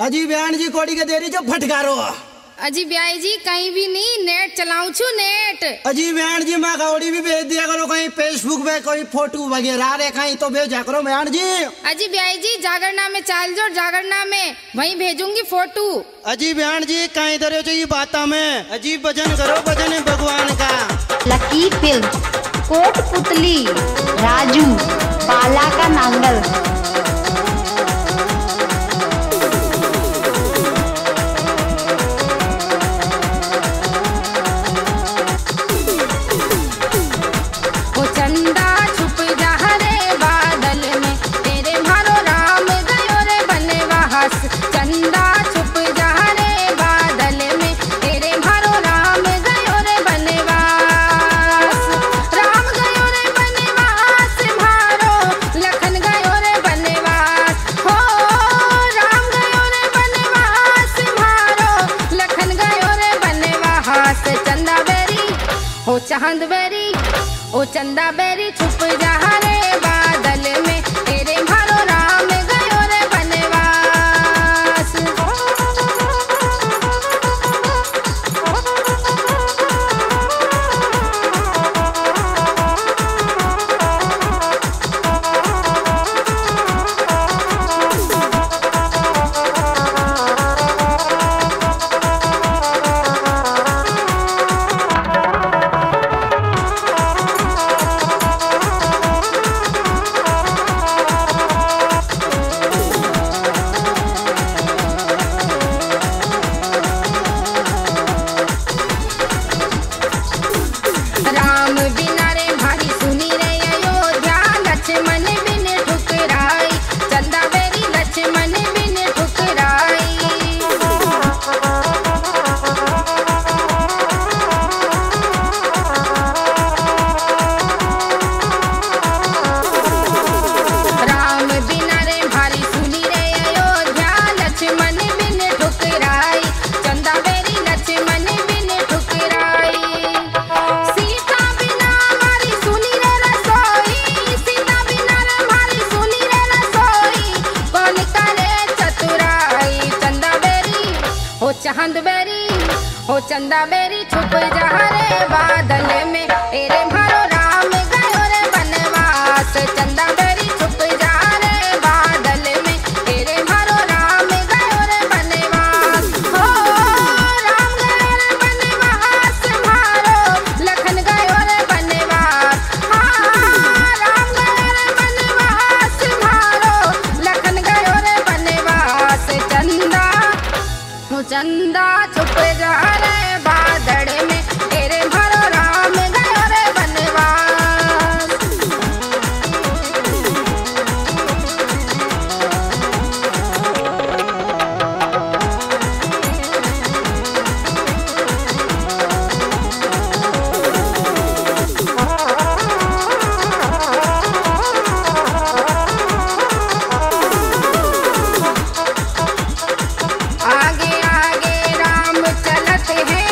अजी बहन जी कोड़ी के देरी जो फटकारो अजी ब्याई जी कहीं भी नहीं नेट चलाऊ छू नेट अजी बहन जी माँ कौड़ी भी भेज दिया करो कहीं फेसबुक पे कोई फोटो वगैरह रे कहीं तो भेजा करो बहन जी। अजी ब्याई जी जागरना में चाल जो जागरना में वहीं भेजूंगी फोटो। अजी बहन जी कहीं धरो चाहिए बाता में अजी भजन करो भजन भगवान का। लकी फिल्म कोटपुतली राजू बाला का नांगल। ओ चांद बेरी ओ चंदा बेरी छुप जा रे बादल में तेरे भारो राम गयो रे बनवास। चांद बेरी ओ चंदा बेरी छुप जा रे बादल में तेरे भरो राम गयो रे बनवास। चंदा बेरी छुप जा रे बादल में तेरे भरो राम गयो रे बनवास। हो राम गयो रे बनवास मारो लखन गयो रे बनवास। हाँ राम गयो रे बनवास मारो लखन गयो रे बनवास। चंदा चंदा छुप जा रे बादल में तेरे भरो राम गयो रे बनवास। Hey, hey.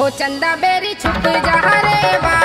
हो चंदा बेरी छुप जा रे बा।